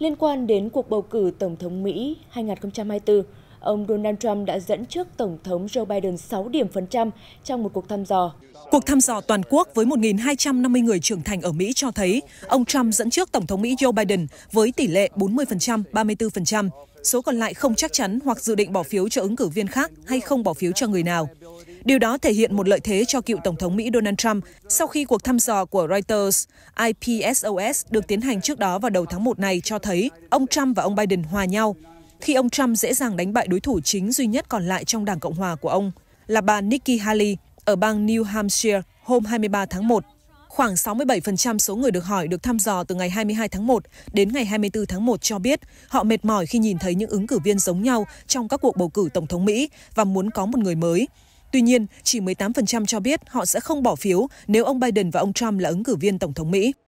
Liên quan đến cuộc bầu cử Tổng thống Mỹ 2024, ông Donald Trump đã dẫn trước Tổng thống Joe Biden 6 điểm phần trăm trong một cuộc thăm dò. Cuộc thăm dò toàn quốc với 1.250 người trưởng thành ở Mỹ cho thấy ông Trump dẫn trước Tổng thống Mỹ Joe Biden với tỷ lệ 40%, 34%. Số còn lại không chắc chắn hoặc dự định bỏ phiếu cho ứng cử viên khác hay không bỏ phiếu cho người nào. Điều đó thể hiện một lợi thế cho cựu Tổng thống Mỹ Donald Trump sau khi cuộc thăm dò của Reuters IPSOS được tiến hành trước đó vào đầu tháng 1 này cho thấy ông Trump và ông Biden hòa nhau, khi ông Trump dễ dàng đánh bại đối thủ chính duy nhất còn lại trong Đảng Cộng Hòa của ông là bà Nikki Haley ở bang New Hampshire hôm 23 tháng 1. Khoảng 67% số người được hỏi được thăm dò từ ngày 22 tháng 1 đến ngày 24 tháng 1 cho biết họ mệt mỏi khi nhìn thấy những ứng cử viên giống nhau trong các cuộc bầu cử Tổng thống Mỹ và muốn có một người mới. Tuy nhiên, chỉ 18% cho biết họ sẽ không bỏ phiếu nếu ông Biden và ông Trump là ứng cử viên Tổng thống Mỹ.